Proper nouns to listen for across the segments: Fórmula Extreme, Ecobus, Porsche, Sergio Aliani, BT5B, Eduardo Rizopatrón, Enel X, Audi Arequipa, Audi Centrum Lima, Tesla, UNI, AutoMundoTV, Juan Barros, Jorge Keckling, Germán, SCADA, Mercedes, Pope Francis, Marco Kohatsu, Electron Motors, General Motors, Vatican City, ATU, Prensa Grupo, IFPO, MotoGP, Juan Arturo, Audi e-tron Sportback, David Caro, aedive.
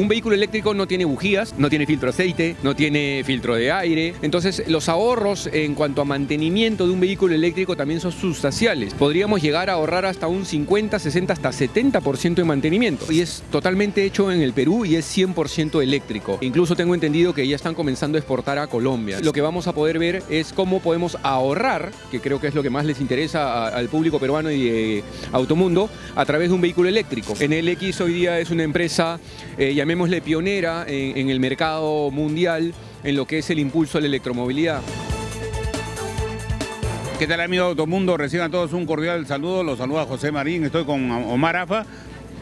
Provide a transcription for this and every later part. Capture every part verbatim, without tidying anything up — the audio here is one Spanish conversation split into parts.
un vehículo eléctrico no tiene bujías, no tiene filtro de aceite, no tiene filtro de aire. Entonces, los ahorros en cuanto a mantenimiento de un vehículo eléctrico también son sustanciales. Podríamos llegar a ahorrar hasta un cincuenta, sesenta, hasta setenta por ciento de mantenimiento. Y es totalmente hecho en el Perú y es cien por ciento eléctrico. Incluso tengo entendido que ya están comenzando a exportar a Colombia. Lo que vamos a poder ver es cómo podemos ahorrar, que creo que es lo que más les interesa al público peruano y de Automundo, a través de un vehículo eléctrico. Enel X hoy día es una empresa, eh, llamémosle pionera en, en el mercado mundial en lo que es el impulso a la electromovilidad. ¿Qué tal, amigos de Automundo? Reciban todos un cordial saludo. Los saluda José Marín. Estoy con Omar Afa,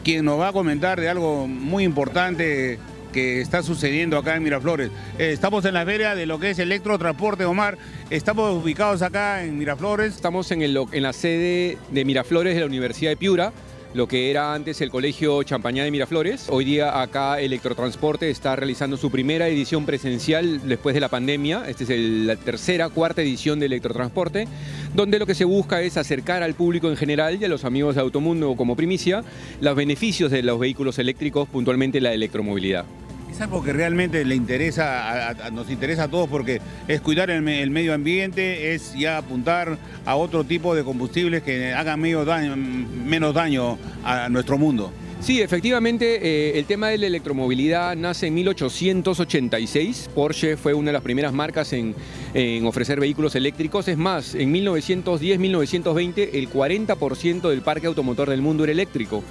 quien nos va a comentar de algo muy importante que está sucediendo acá en Miraflores. Eh, estamos en la feria de lo que es Electrotransporte, Omar. Estamos ubicados acá en Miraflores. Estamos en, el, en la sede de Miraflores de la Universidad de Piura, lo que era antes el Colegio Champañá de Miraflores. Hoy día acá Electrotransporte está realizando su primera edición presencial después de la pandemia. Esta es el, la tercera, cuarta edición de Electrotransporte, donde lo que se busca es acercar al público en general y a los amigos de Automundo como primicia los beneficios de los vehículos eléctricos, puntualmente la electromovilidad. Es algo que realmente le interesa, a, a, nos interesa a todos, porque es cuidar el, el medio ambiente, es ya apuntar a otro tipo de combustibles que hagan medio daño, menos daño a nuestro mundo. Sí, efectivamente, eh, el tema de la electromovilidad nace en mil ochocientos ochenta y seis. Porsche fue una de las primeras marcas en, en ofrecer vehículos eléctricos. Es más, en mil novecientos diez, mil novecientos veinte, el cuarenta por ciento del parque automotor del mundo era eléctrico.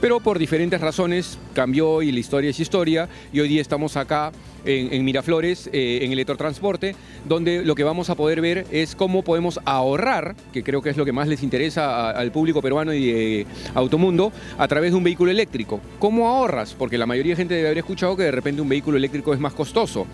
Pero por diferentes razones cambió y la historia es historia, y hoy día estamos acá en, en Miraflores, eh, en Electrotransporte, donde lo que vamos a poder ver es cómo podemos ahorrar, que creo que es lo que más les interesa a, al público peruano y de Automundo, a través de un vehículo eléctrico. ¿Cómo ahorras? Porque la mayoría de gente debe haber escuchado que de repente un vehículo eléctrico es más costoso.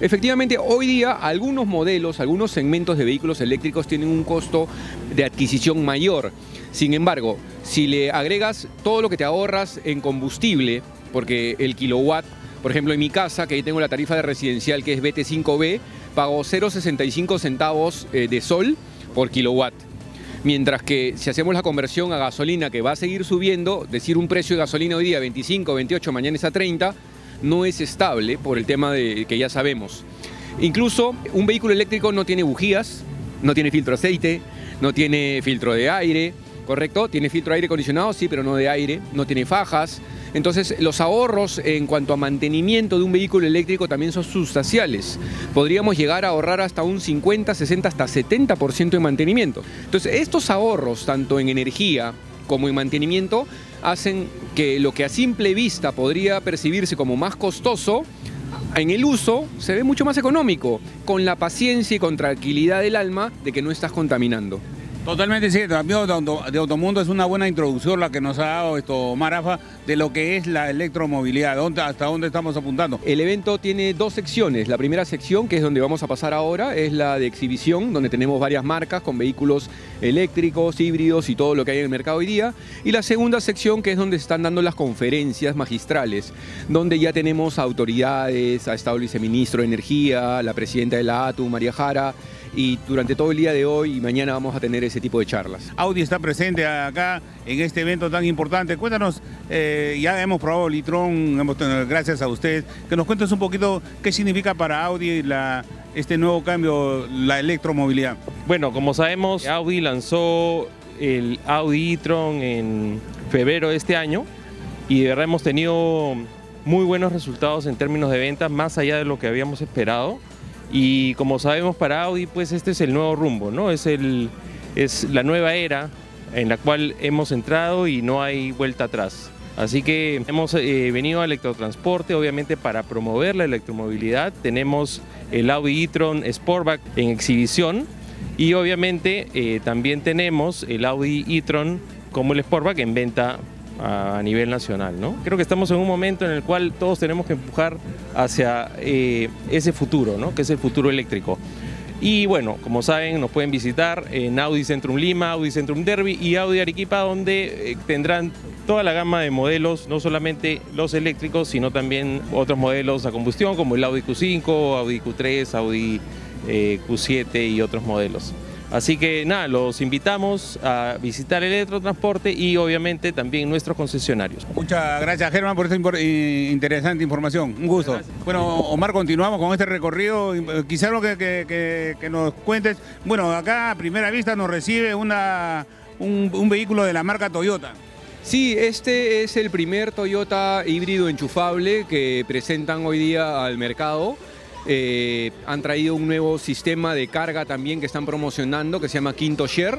Efectivamente, hoy día algunos modelos, algunos segmentos de vehículos eléctricos tienen un costo de adquisición mayor. Sin embargo, si le agregas todo lo que te ahorras en combustible, porque el kilowatt, por ejemplo, en mi casa, que ahí tengo la tarifa de residencial que es B T cinco B, pago cero punto sesenta y cinco centavos de sol por kilowatt. Mientras que si hacemos la conversión a gasolina, que va a seguir subiendo, decir un precio de gasolina hoy día veinticinco, veintiocho, mañana es a treinta, no es estable por el tema de que ya sabemos. Incluso un vehículo eléctrico no tiene bujías, no tiene filtro de aceite, no tiene filtro de aire, ¿correcto? Tiene filtro de aire acondicionado, sí, pero no de aire, no tiene fajas. Entonces, los ahorros en cuanto a mantenimiento de un vehículo eléctrico también son sustanciales. Podríamos llegar a ahorrar hasta un cincuenta, sesenta, hasta setenta por ciento de mantenimiento. Entonces, estos ahorros, tanto en energía como en mantenimiento, hacen que lo que a simple vista podría percibirse como más costoso, en el uso se ve mucho más económico, con la paciencia y con tranquilidad del alma de que no estás contaminando. Totalmente cierto, amigos de Automundo, es una buena introducción la que nos ha dado esto Omar Afa de lo que es la electromovilidad, hasta dónde estamos apuntando. El evento tiene dos secciones, la primera sección, que es donde vamos a pasar ahora, es la de exhibición, donde tenemos varias marcas con vehículos eléctricos, híbridos y todo lo que hay en el mercado hoy día, y la segunda sección, que es donde están dando las conferencias magistrales, donde ya tenemos a autoridades, ha estado el viceministro de Energía, la presidenta de la A T U, María Jara, y durante todo el día de hoy y mañana vamos a tener ese tipo de charlas. Audi está presente acá en este evento tan importante. Cuéntanos, eh, ya hemos probado el e-tron, hemos tenido, gracias a ustedes, que nos cuentes un poquito qué significa para Audi la, este nuevo cambio, la electromovilidad. Bueno, como sabemos, Audi lanzó el Audi e-tron en febrero de este año y de verdad hemos tenido muy buenos resultados en términos de ventas, más allá de lo que habíamos esperado. Y como sabemos, para Audi, pues este es el nuevo rumbo, ¿no? Es, el, es la nueva era en la cual hemos entrado y no hay vuelta atrás. Así que hemos eh, venido a Electrotransporte, obviamente, para promover la electromovilidad. Tenemos el Audi e-tron Sportback en exhibición y obviamente eh, también tenemos el Audi e-tron como el Sportback en venta a nivel nacional, ¿no? Creo que estamos en un momento en el cual todos tenemos que empujar hacia eh, ese futuro, ¿no? Que es el futuro eléctrico. Y bueno, como saben, nos pueden visitar en Audi Centrum Lima, Audi Centrum Derby y Audi Arequipa, donde eh, tendrán toda la gama de modelos, no solamente los eléctricos, sino también otros modelos a combustión, como el Audi Q cinco, Audi Q tres, Audi eh, Q siete y otros modelos. Así que nada, los invitamos a visitar Electrotransporte y obviamente también nuestros concesionarios. Muchas gracias, Germán, por esta interesante información. Un gusto. Gracias. Bueno, Omar, continuamos con este recorrido. Quizás lo que, que, que, que nos cuentes. Bueno, acá a primera vista nos recibe una, un, un vehículo de la marca Toyota. Sí, este es el primer Toyota híbrido enchufable que presentan hoy día al mercado. Eh, han traído un nuevo sistema de carga también que están promocionando, que se llama Quinto Share,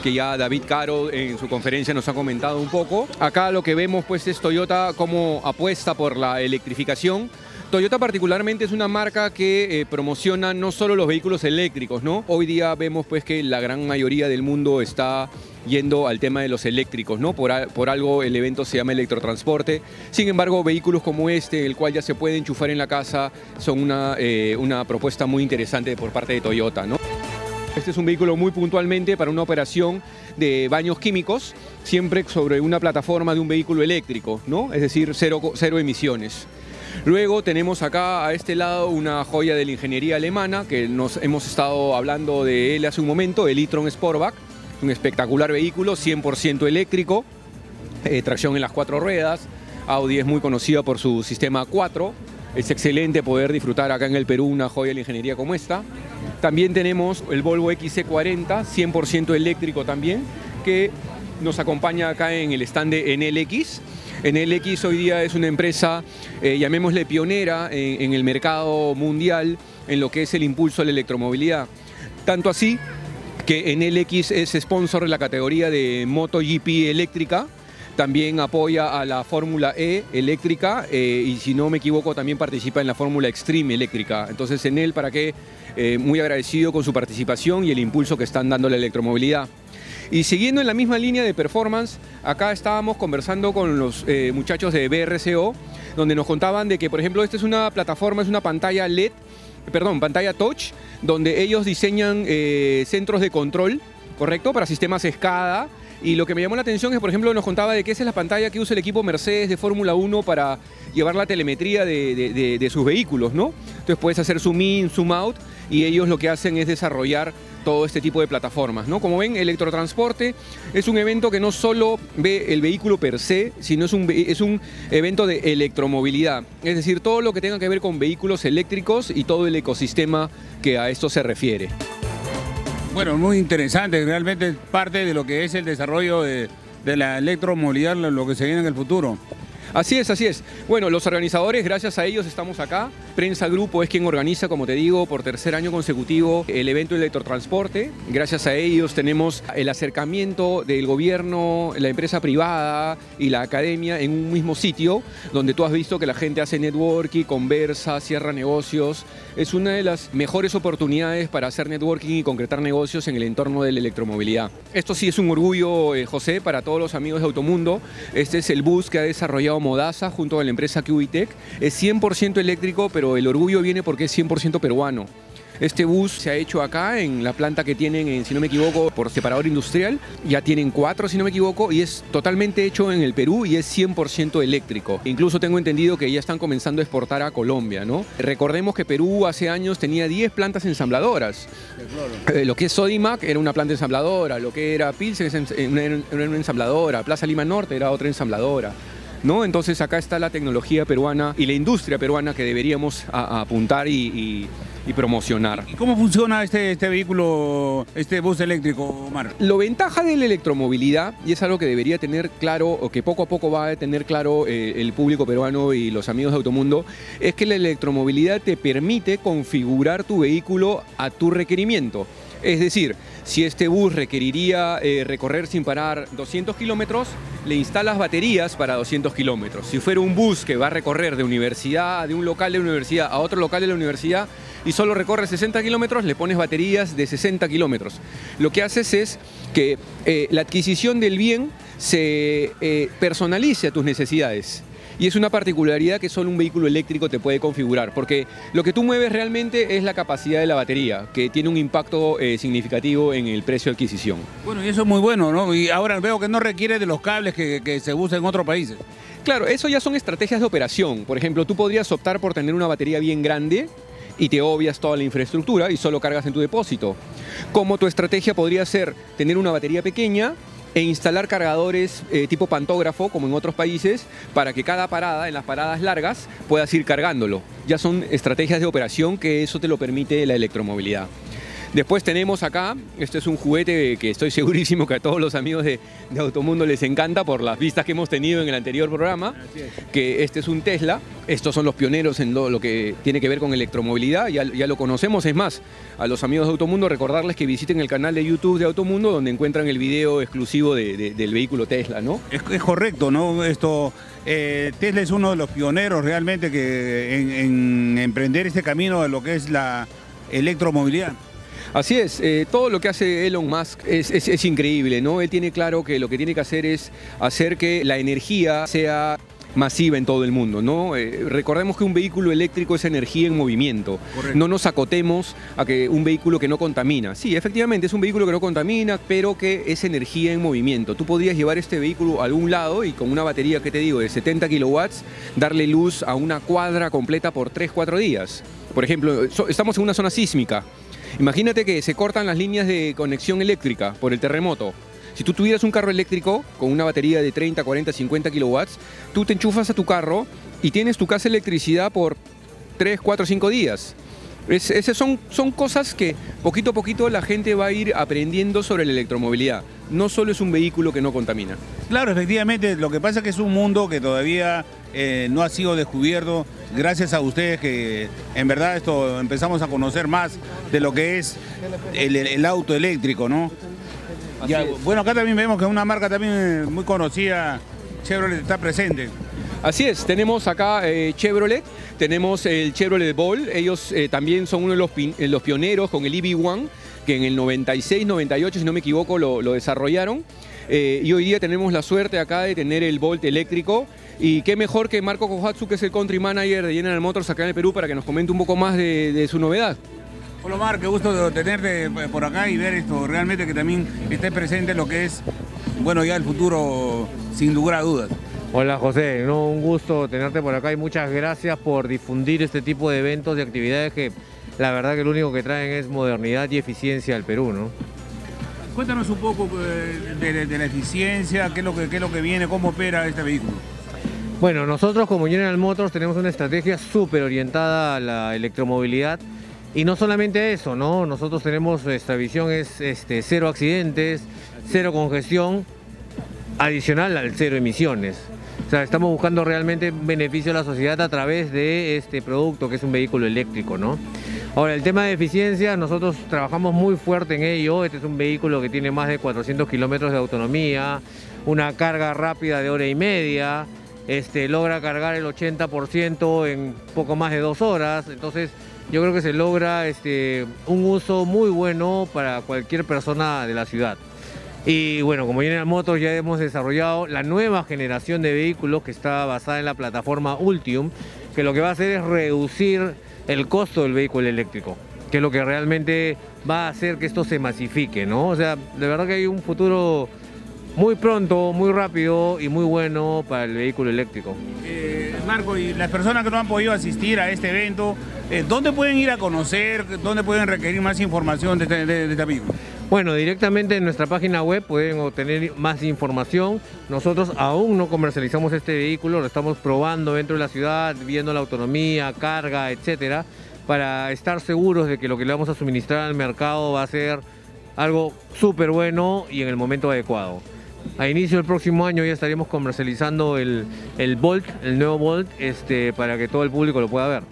que ya David Caro en su conferencia nos ha comentado un poco. Acá lo que vemos pues es Toyota como apuesta por la electrificación. Toyota particularmente es una marca que eh, promociona no solo los vehículos eléctricos, ¿no? Hoy día vemos pues que la gran mayoría del mundo está yendo al tema de los eléctricos, ¿no? Por, a, por algo el evento se llama Electrotransporte. Sin embargo, vehículos como este, el cual ya se puede enchufar en la casa, son una, eh, una propuesta muy interesante por parte de Toyota, ¿no? Este es un vehículo muy puntualmente para una operación de baños químicos, siempre sobre una plataforma de un vehículo eléctrico, ¿no? Es decir, cero, cero emisiones. Luego tenemos acá a este lado una joya de la ingeniería alemana, que nos hemos estado hablando de él hace un momento, el e-tron Sportback, un espectacular vehículo, cien por ciento eléctrico, eh, tracción en las cuatro ruedas. Audi es muy conocida por su sistema A cuatro, es excelente poder disfrutar acá en el Perú una joya de la ingeniería como esta. También tenemos el Volvo X C cuarenta, cien por ciento eléctrico también, que nos acompaña acá en el stand de Enel X. Enel X hoy día es una empresa, eh, llamémosle pionera en, en el mercado mundial en lo que es el impulso a la electromovilidad. Tanto así que Enel X es sponsor de la categoría de MotoGP eléctrica, también apoya a la Fórmula E eléctrica eh, y si no me equivoco también participa en la Fórmula Extreme eléctrica. Entonces Enel, ¿para qué? Eh, muy agradecido con su participación y el impulso que están dando a la electromovilidad. Y siguiendo en la misma línea de performance, acá estábamos conversando con los eh, muchachos de B R C O, donde nos contaban de que, por ejemplo, esta es una plataforma, es una pantalla L E D, perdón, pantalla touch, donde ellos diseñan eh, centros de control, ¿correcto?, para sistemas SCADA. Y lo que me llamó la atención es, por ejemplo, nos contaba de que esa es la pantalla que usa el equipo Mercedes de Fórmula uno para llevar la telemetría de, de, de, de sus vehículos, ¿no? Entonces puedes hacer zoom in, zoom out, y ellos lo que hacen es desarrollar todo este tipo de plataformas, ¿no? Como ven, Electrotransporte es un evento que no solo ve el vehículo per se, sino es un, es un evento de electromovilidad. Es decir, todo lo que tenga que ver con vehículos eléctricos y todo el ecosistema que a esto se refiere. Bueno, muy interesante, realmente es parte de lo que es el desarrollo de, de la electromovilidad, lo que se viene en el futuro. Así es, así es. Bueno, los organizadores, gracias a ellos estamos acá. Prensa Grupo es quien organiza, como te digo, por tercer año consecutivo el evento Electrotransporte. Gracias a ellos tenemos el acercamiento del gobierno, la empresa privada y la academia en un mismo sitio, donde tú has visto que la gente hace networking, conversa, cierra negocios. Es una de las mejores oportunidades para hacer networking y concretar negocios en el entorno de la electromovilidad. Esto sí es un orgullo, eh, José, para todos los amigos de Automundo. Este es el bus que ha desarrollado Modaza junto a la empresa Q I Tech. Es cien por ciento eléctrico, pero el orgullo viene porque es cien por ciento peruano. Este bus se ha hecho acá en la planta que tienen, en, si no me equivoco, por separador industrial. Ya tienen cuatro, si no me equivoco, y es totalmente hecho en el Perú y es cien por ciento eléctrico. Incluso tengo entendido que ya están comenzando a exportar a Colombia, ¿no? Recordemos que Perú hace años tenía diez plantas ensambladoras. Eh, lo que es Sodimac era una planta ensambladora, lo que era Pilsen era una ensambladora, Plaza Lima Norte era otra ensambladora, ¿no? Entonces acá está la tecnología peruana y la industria peruana que deberíamos a, a apuntar y, y, y promocionar. ¿Y cómo funciona este, este vehículo, este bus eléctrico, Omar? La ventaja de la electromovilidad, y es algo que debería tener claro, o que poco a poco va a tener claro eh, el público peruano y los amigos de Automundo, es que la electromovilidad te permite configurar tu vehículo a tu requerimiento. Es decir, si este bus requeriría eh, recorrer sin parar doscientos kilómetros, le instalas baterías para doscientos kilómetros. Si fuera un bus que va a recorrer de universidad, de un local de universidad a otro local de la universidad y solo recorre sesenta kilómetros, le pones baterías de sesenta kilómetros. Lo que haces es que eh, la adquisición del bien se eh, personalice a tus necesidades. Y es una particularidad que solo un vehículo eléctrico te puede configurar, porque lo que tú mueves realmente es la capacidad de la batería, que tiene un impacto eh, significativo en el precio de adquisición. Bueno, y eso es muy bueno, ¿no? Y ahora veo que no requiere de los cables que, que se usan en otros países. Claro, eso ya son estrategias de operación. Por ejemplo, tú podrías optar por tener una batería bien grande, y te obvias toda la infraestructura y solo cargas en tu depósito. Como tu estrategia podría ser tener una batería pequeña e instalar cargadores eh, tipo pantógrafo, como en otros países, para que cada parada, en las paradas largas, puedas ir cargándolo. Ya son estrategias de operación que eso te lo permite la electromovilidad. Después tenemos acá, este es un juguete que estoy segurísimo que a todos los amigos de, de Automundo les encanta por las vistas que hemos tenido en el anterior programa, que este es un Tesla. Estos son los pioneros en lo, lo que tiene que ver con electromovilidad, ya, ya lo conocemos. Es más, a los amigos de Automundo recordarles que visiten el canal de YouTube de Automundo, donde encuentran el video exclusivo de, de, del vehículo Tesla, ¿no? Es, es correcto, ¿no? Esto, eh, Tesla es uno de los pioneros realmente que en, en emprender este camino de lo que es la electromovilidad. Así es, eh, todo lo que hace Elon Musk es, es, es increíble, ¿no? Él tiene claro que lo que tiene que hacer es hacer que la energía sea masiva en todo el mundo, ¿no? Eh, recordemos que un vehículo eléctrico es energía en movimiento. Correcto. No nos acotemos a que un vehículo que no contamina. Sí, efectivamente, es un vehículo que no contamina, pero que es energía en movimiento. Tú podrías llevar este vehículo a algún lado y con una batería, ¿qué te digo?, de setenta kilowatts, darle luz a una cuadra completa por tres, cuatro días. Por ejemplo, so, estamos en una zona sísmica. Imagínate que se cortan las líneas de conexión eléctrica por el terremoto. Si tú tuvieras un carro eléctrico con una batería de treinta, cuarenta, cincuenta kilowatts, tú te enchufas a tu carro y tienes tu casa electricidad por tres, cuatro, cinco días. Es, esas son, son cosas que poquito a poquito la gente va a ir aprendiendo sobre la electromovilidad. No solo es un vehículo que no contamina. Claro, efectivamente, lo que pasa es que es un mundo que todavía eh, no ha sido descubierto. Gracias a ustedes que en verdad esto empezamos a conocer más de lo que es el, el auto eléctrico, ¿no? Ya, bueno, acá también vemos que una marca también muy conocida, Chevrolet, está presente. Así es, tenemos acá eh, Chevrolet, tenemos el Chevrolet Bolt. Ellos eh, también son uno de los, pin, eh, los pioneros con el E V uno, que en el noventa y seis, noventa y ocho, si no me equivoco, lo, lo desarrollaron. Eh, y hoy día tenemos la suerte acá de tener el Bolt eléctrico. Y qué mejor que Marco Kohatsu, que es el country manager de General Motors acá en el Perú, para que nos comente un poco más de, de su novedad. Hola Omar, qué gusto tenerte por acá y ver esto, realmente que también esté presente lo que es, bueno, ya el futuro, sin lugar a dudas. Hola José, no, un gusto tenerte por acá y muchas gracias por difundir este tipo de eventos y actividades que la verdad que lo único que traen es modernidad y eficiencia al Perú, ¿no? Cuéntanos un poco de, de, de la eficiencia, qué es, lo que, qué es lo que viene, cómo opera este vehículo. Bueno, nosotros como General Motors tenemos una estrategia súper orientada a la electromovilidad y no solamente eso, ¿no? Nosotros tenemos, nuestra visión es este, cero accidentes, cero congestión, adicional al cero emisiones. O sea, estamos buscando realmente beneficio a la sociedad a través de este producto que es un vehículo eléctrico, ¿no? Ahora, el tema de eficiencia, nosotros trabajamos muy fuerte en ello. Este es un vehículo que tiene más de cuatrocientos kilómetros de autonomía, una carga rápida de hora y media, este, logra cargar el ochenta por ciento en poco más de dos horas. Entonces, yo creo que se logra este, un uso muy bueno para cualquier persona de la ciudad. Y bueno, como General Motors ya hemos desarrollado la nueva generación de vehículos que está basada en la plataforma Ultium, que lo que va a hacer es reducir el costo del vehículo eléctrico, que es lo que realmente va a hacer que esto se masifique, ¿no? O sea, de verdad que hay un futuro muy pronto, muy rápido y muy bueno para el vehículo eléctrico. Eh, Marco, y las personas que no han podido asistir a este evento, eh, ¿dónde pueden ir a conocer? ¿Dónde pueden requerir más información de este, de, de este vehículo? Bueno, directamente en nuestra página web pueden obtener más información. Nosotros aún no comercializamos este vehículo, lo estamos probando dentro de la ciudad, viendo la autonomía, carga, etcétera, para estar seguros de que lo que le vamos a suministrar al mercado va a ser algo súper bueno y en el momento adecuado. A inicio del próximo año ya estaremos comercializando el, el Bolt, el nuevo Bolt, este, para que todo el público lo pueda ver.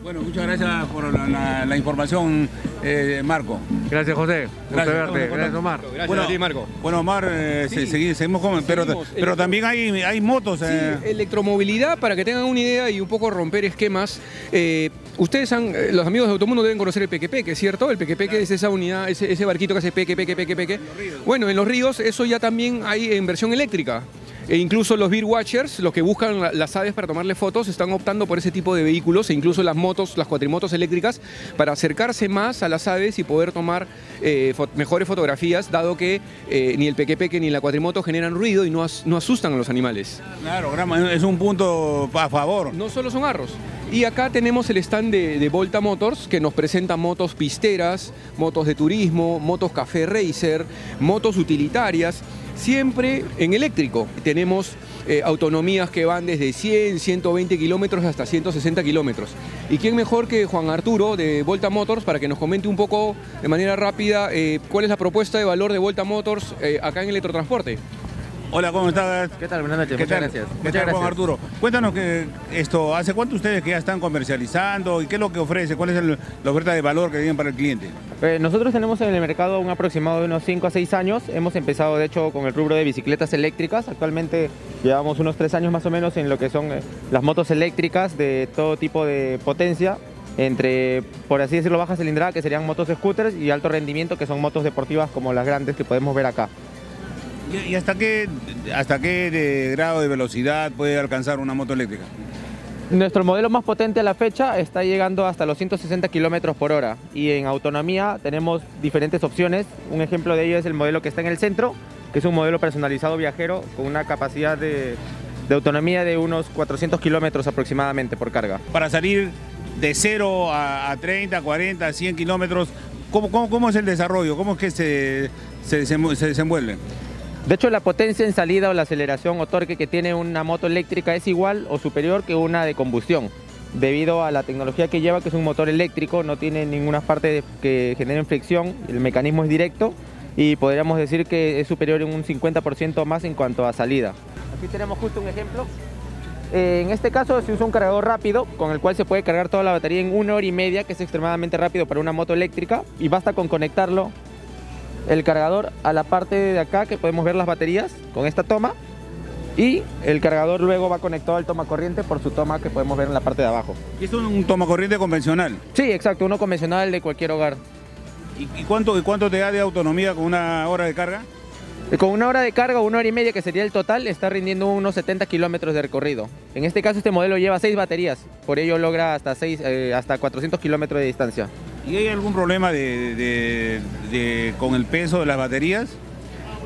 Bueno, muchas gracias por la, la, la información, eh, Marco. Gracias, José. Gracias, verte. Gracias, Omar. Gracias bueno, a ti, Marco. Bueno, Omar, eh, sí, se, seguimos con... Pero, seguimos. pero también hay, hay motos. Eh. Sí, electromovilidad, para que tengan una idea y un poco romper esquemas. Eh, ustedes, han, los amigos de Automundo, deben conocer el pequepeque, ¿cierto? El pequepeque claro. Es esa unidad, ese, ese barquito que hace peque, peque, peque, peque. En los ríos. Bueno, en los ríos eso ya también hay en versión eléctrica. E incluso los bird watchers, los que buscan las aves para tomarle fotos, están optando por ese tipo de vehículos, e incluso las motos, las cuatrimotos eléctricas, para acercarse más a las aves y poder tomar eh, fo- mejores fotografías, dado que eh, ni el pequepeque ni la cuatrimoto generan ruido y no, as- no asustan a los animales. Claro, es un punto a favor. No solo son arros. Y acá tenemos el stand de, de Volta Motors, que nos presenta motos pisteras, motos de turismo, motos café racer, motos utilitarias, siempre en eléctrico. Tenemos eh, autonomías que van desde cien, ciento veinte kilómetros hasta ciento sesenta kilómetros. ¿Y quién mejor que Juan Arturo de Volta Motors para que nos comente un poco de manera rápida eh, cuál es la propuesta de valor de Volta Motors eh, acá en Electrotransporte? Hola, ¿cómo estás? ¿Qué tal? Buenas noches, muchas gracias. ¿Qué tal, Juan Arturo? Cuéntanos que esto, ¿hace cuánto ustedes que ya están comercializando y qué es lo que ofrece? ¿Cuál es el, la oferta de valor que tienen para el cliente? Eh, nosotros tenemos en el mercado un aproximado de unos cinco a seis años. Hemos empezado, de hecho, con el rubro de bicicletas eléctricas. Actualmente llevamos unos tres años más o menos en lo que son las motos eléctricas de todo tipo de potencia, entre, por así decirlo, baja cilindrada, que serían motos scooters, y alto rendimiento, que son motos deportivas como las grandes que podemos ver acá. ¿Y hasta qué, hasta qué de grado de velocidad puede alcanzar una moto eléctrica? Nuestro modelo más potente a la fecha está llegando hasta los ciento sesenta kilómetros por hora, y en autonomía tenemos diferentes opciones. Un ejemplo de ello es el modelo que está en el centro, que es un modelo personalizado viajero con una capacidad de, de autonomía de unos cuatrocientos kilómetros aproximadamente por carga. Para salir de cero a, a treinta, cuarenta, cien kilómetros, ¿cómo, cómo, cómo es el desarrollo? ¿Cómo es que se, se, se, se desenvuelve? De hecho, la potencia en salida o la aceleración o torque que tiene una moto eléctrica es igual o superior que una de combustión, debido a la tecnología que lleva, que es un motor eléctrico, no tiene ninguna parte que genere fricción, el mecanismo es directo y podríamos decir que es superior en un cincuenta por ciento más en cuanto a salida. Aquí tenemos justo un ejemplo. En este caso se usa un cargador rápido, con el cual se puede cargar toda la batería en una hora y media, que es extremadamente rápido para una moto eléctrica, y basta con conectarlo el cargador a la parte de acá, que podemos ver las baterías con esta toma, y el cargador luego va conectado al tomacorriente por su toma que podemos ver en la parte de abajo. ¿Y esto es un tomacorriente convencional? Sí, exacto, uno convencional de cualquier hogar. ¿Y, y, cuánto, y cuánto te da de autonomía con una hora de carga? Con una hora de carga, una hora y media que sería el total, está rindiendo unos setenta kilómetros de recorrido. En este caso este modelo lleva seis baterías, por ello logra hasta, seis, eh, hasta cuatrocientos kilómetros de distancia. ¿Y hay algún problema de, de, de, con el peso de las baterías?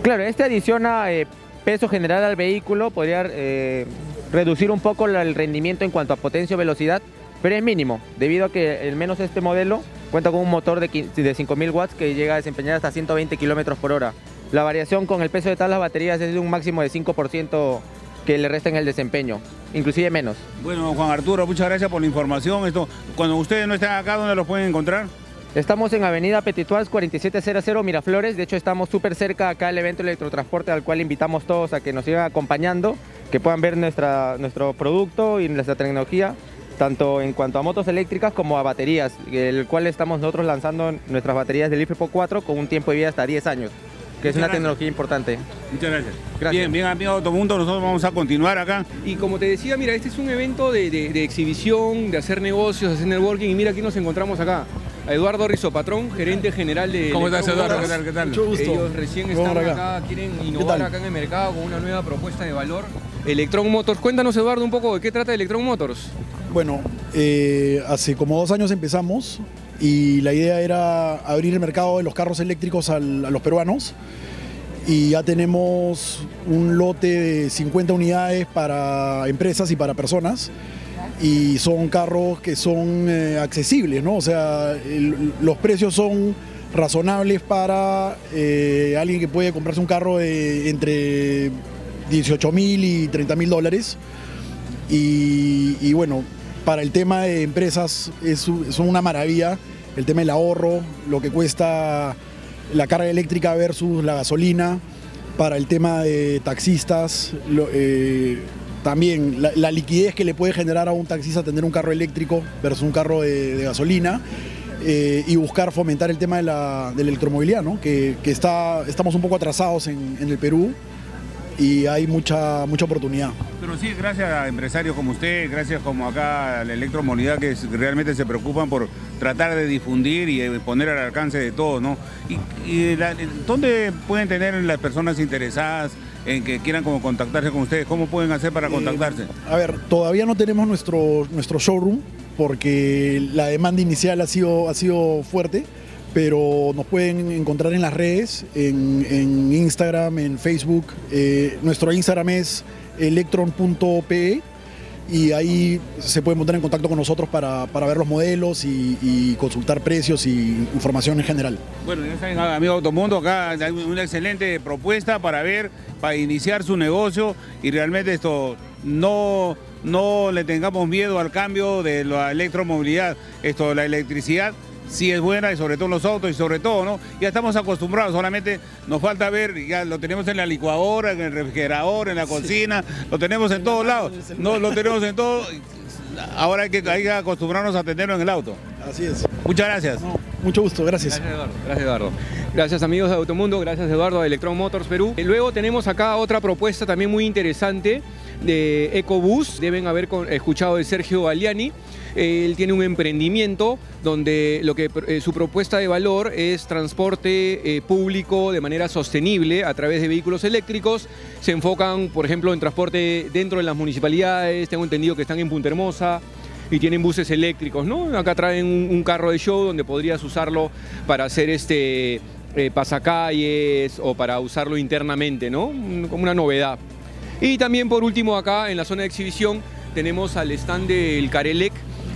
Claro, este adiciona eh, peso general al vehículo, podría eh, reducir un poco el rendimiento en cuanto a potencia o velocidad, pero es mínimo, debido a que al menos este modelo cuenta con un motor de, de cinco mil watts que llega a desempeñar hasta ciento veinte kilómetros por hora. La variación con el peso de todas las baterías es de un máximo de cinco por ciento que le resta en el desempeño, inclusive menos. Bueno, Juan Arturo, muchas gracias por la información. Esto, cuando ustedes no están acá, ¿dónde los pueden encontrar? Estamos en Avenida Petituás cuarenta y siete cero cero Miraflores. De hecho, estamos súper cerca acá del evento Electrotransporte, al cual invitamos todos a que nos sigan acompañando, que puedan ver nuestra, nuestro producto y nuestra tecnología, tanto en cuanto a motos eléctricas como a baterías, el cual estamos nosotros lanzando nuestras baterías del I F P O cuatro con un tiempo de vida hasta diez años. Que es una tecnología importante. Muchas gracias. Gracias. Bien, bien amigos de Automundo, nosotros vamos a continuar acá. Y como te decía, mira, este es un evento de, de, de exhibición, de hacer negocios, de hacer networking, y mira aquí nos encontramos acá. A Eduardo Rizopatrón, gerente general de... ¿Cómo estás, Eduardo? ¿Qué tal? ¿Qué tal? Mucho gusto. Ellos recién están acá, acá quieren innovar acá en el mercado con una nueva propuesta de valor. Electron Motors, cuéntanos, Eduardo, un poco de qué trata Electron Motors. Bueno, eh, hace como dos años empezamos y la idea era abrir el mercado de los carros eléctricos al, a los peruanos, y ya tenemos un lote de cincuenta unidades para empresas y para personas, y son carros que son eh, accesibles, ¿no? O sea, el, los precios son razonables para eh, alguien que puede comprarse un carro de entre dieciocho mil y treinta mil dólares, y, y bueno, para el tema de empresas es, es una maravilla el tema del ahorro, lo que cuesta la carga eléctrica versus la gasolina. Para el tema de taxistas, lo, eh, también la, la liquidez que le puede generar a un taxista tener un carro eléctrico versus un carro de, de gasolina, eh, y buscar fomentar el tema de la, de la electromovilidad, ¿no? que, que está, estamos un poco atrasados en, en el Perú, y hay mucha, mucha oportunidad. Pero sí, gracias a empresarios como usted, gracias como acá a la electromovilidad, que realmente se preocupan por tratar de difundir y poner al alcance de todos, ¿no? ¿Y, y la, dónde pueden tener las personas interesadas en que quieran como contactarse con ustedes, ¿cómo pueden hacer para contactarse? Eh, a ver, todavía no tenemos nuestro, nuestro showroom porque la demanda inicial ha sido, ha sido fuerte, pero nos pueden encontrar en las redes, en, en Instagram, en Facebook. Eh, nuestro Instagram es electron punto pe y ahí se pueden poner en contacto con nosotros para, para ver los modelos y, y consultar precios y información en general. Bueno, ya saben, amigos Automundo, acá hay una excelente propuesta para ver, para iniciar su negocio y realmente esto no... No le tengamos miedo al cambio de la electromovilidad. Esto, la electricidad sí es buena, y sobre todo los autos, y sobre todo, ¿no? Ya estamos acostumbrados, solamente nos falta ver, ya lo tenemos en la licuadora, en el refrigerador, en la cocina, sí. Lo tenemos en, en todos lados, no, lo tenemos en todo. Ahora hay que, hay que acostumbrarnos a tenerlo en el auto. Así es. Muchas gracias. No, mucho gusto, gracias. Gracias, Eduardo. Gracias, Eduardo. Gracias, amigos de Automundo, gracias, Eduardo, de Electron Motors Perú. Y luego tenemos acá otra propuesta también muy interesante de EcoBus. Deben haber escuchado de Sergio Aliani. Él tiene un emprendimiento donde lo que, eh, su propuesta de valor es transporte eh, público de manera sostenible a través de vehículos eléctricos. Se enfocan, por ejemplo, en transporte dentro de las municipalidades. Tengo entendido que están en Punta Hermosa y tienen buses eléctricos, ¿no? Acá traen un, un carro de show donde podrías usarlo para hacer este eh, pasacalles o para usarlo internamente, ¿no? Como una novedad. Y también, por último, acá en la zona de exhibición tenemos al stand del CARELEC,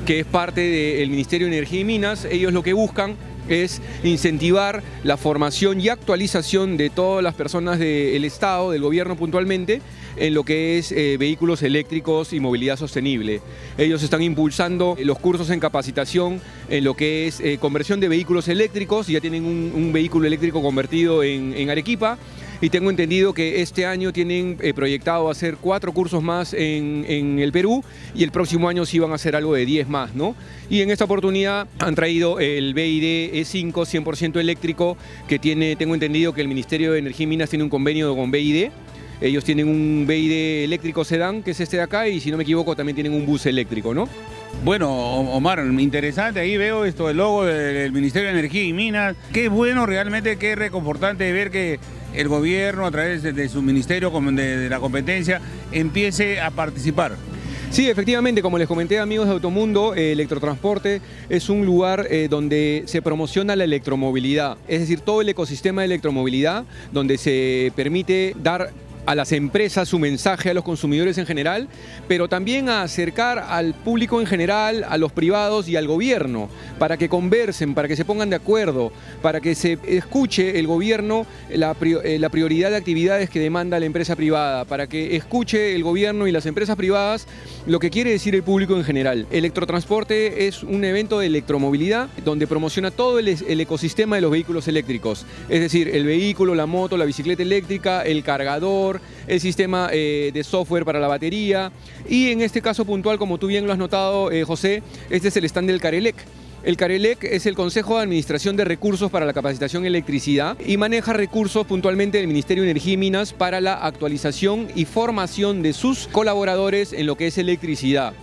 que es parte del Ministerio de Energía y Minas. Ellos lo que buscan es incentivar la formación y actualización de todas las personas del Estado, del gobierno puntualmente, en lo que es eh, vehículos eléctricos y movilidad sostenible. Ellos están impulsando los cursos en capacitación en lo que es eh, conversión de vehículos eléctricos. Ya tienen un, un vehículo eléctrico convertido en, en Arequipa. Y tengo entendido que este año tienen eh, proyectado hacer cuatro cursos más en, en el Perú y el próximo año sí van a hacer algo de diez más, ¿no? Y en esta oportunidad han traído el B I D E cinco, cien por ciento eléctrico, que tiene, tengo entendido que el Ministerio de Energía y Minas tiene un convenio con B I D. Ellos tienen un B I D eléctrico sedán, que es este de acá, y si no me equivoco también tienen un bus eléctrico, ¿no? Bueno, Omar, interesante, ahí veo esto, el logo del Ministerio de Energía y Minas. Qué bueno realmente, qué reconfortante ver que el gobierno, a través de su ministerio de la competencia, empiece a participar. Sí, efectivamente, como les comenté, amigos de Automundo, eh, Electrotransporte es un lugar eh, donde se promociona la electromovilidad, es decir, todo el ecosistema de electromovilidad, donde se permite dar a las empresas su mensaje, a los consumidores en general, pero también a acercar al público en general, a los privados y al gobierno, para que conversen, para que se pongan de acuerdo, para que se escuche el gobierno la prioridad de actividades que demanda la empresa privada, para que escuche el gobierno y las empresas privadas lo que quiere decir el público en general. Electrotransporte es un evento de electromovilidad donde promociona todo el ecosistema de los vehículos eléctricos, es decir, el vehículo, la moto, la bicicleta eléctrica, el cargador, el sistema eh, de software para la batería. Y en este caso puntual, como tú bien lo has notado, eh, José, este es el stand del CARELEC. El CARELEC es el Consejo de Administración de Recursos para la Capacitación en Electricidad y maneja recursos puntualmente del Ministerio de Energía y Minas para la actualización y formación de sus colaboradores en lo que es electricidad.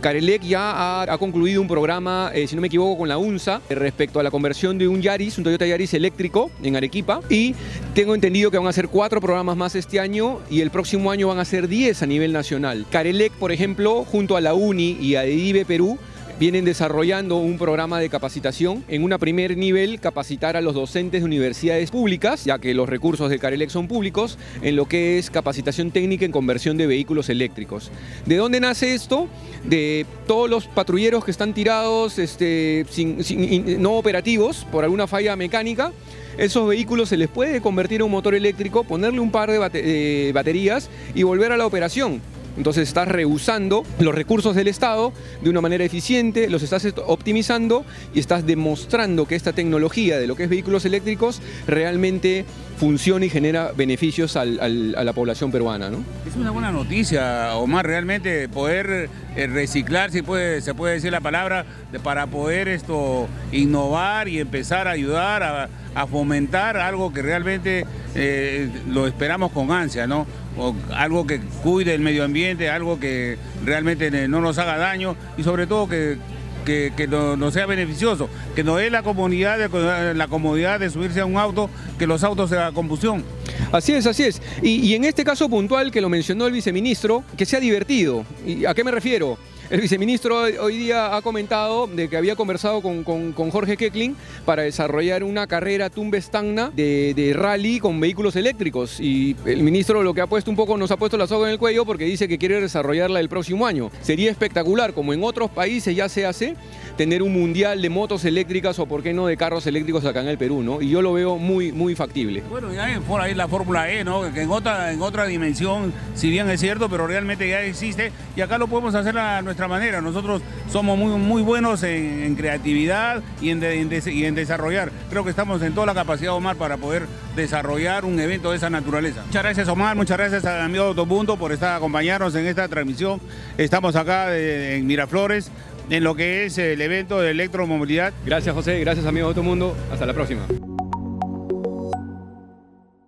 CARELEC ya ha, ha concluido un programa, eh, si no me equivoco, con la UNSA eh, respecto a la conversión de un Yaris, un Toyota Yaris eléctrico en Arequipa, y tengo entendido que van a hacer cuatro programas más este año y el próximo año van a ser diez a nivel nacional. CARELEC, por ejemplo, junto a la UNI y a EDIVE Perú, vienen desarrollando un programa de capacitación. En un primer nivel, capacitar a los docentes de universidades públicas, ya que los recursos del CARELEC son públicos, en lo que es capacitación técnica en conversión de vehículos eléctricos. ¿De dónde nace esto? De todos los patrulleros que están tirados, este, sin, sin, no operativos, por alguna falla mecánica. Esos vehículos se les puede convertir a un motor eléctrico, ponerle un par de, bate, de baterías y volver a la operación. Entonces estás reusando los recursos del Estado de una manera eficiente, los estás optimizando y estás demostrando que esta tecnología de lo que es vehículos eléctricos realmente funciona y genera beneficios al, al, a la población peruana, ¿no? Es una buena noticia, Omar, realmente poder reciclar, si puede, se puede decir la palabra, para poder esto innovar y empezar a ayudar a, a fomentar algo que realmente eh, lo esperamos con ansia, ¿no? O algo que cuide el medio ambiente, algo que realmente no nos haga daño y sobre todo que que, que no, no sea beneficioso, que nos dé la comodidad, de, la comodidad de subirse a un auto, que los autos se hagan combustión. Así es, así es. Y, y en este caso puntual que lo mencionó el viceministro, que sea divertido. ¿Y a qué me refiero? El viceministro hoy día ha comentado de que había conversado con, con, con Jorge Keckling para desarrollar una carrera Tumbes-Tacna de, de rally con vehículos eléctricos, y el ministro lo que ha puesto un poco, nos ha puesto la soga en el cuello porque dice que quiere desarrollarla el próximo año. Sería espectacular, como en otros países ya se hace, tener un mundial de motos eléctricas o por qué no de carros eléctricos acá en el Perú, ¿no? Y yo lo veo muy, muy factible. Bueno, ya hay por ahí la Fórmula E, ¿no? Que en otra, en otra dimensión, si bien es cierto, pero realmente ya existe y acá lo podemos hacer a nuestra manera. Nosotros somos muy, muy buenos en, en creatividad y en, de, en des, y en desarrollar. Creo que estamos en toda la capacidad, Omar, para poder desarrollar un evento de esa naturaleza. Muchas gracias, Omar, muchas gracias al amigo Automundo por estar, acompañarnos en esta transmisión. Estamos acá de, en Miraflores, en lo que es el evento de electromovilidad. Gracias, José, gracias, amigo Automundo. Hasta la próxima.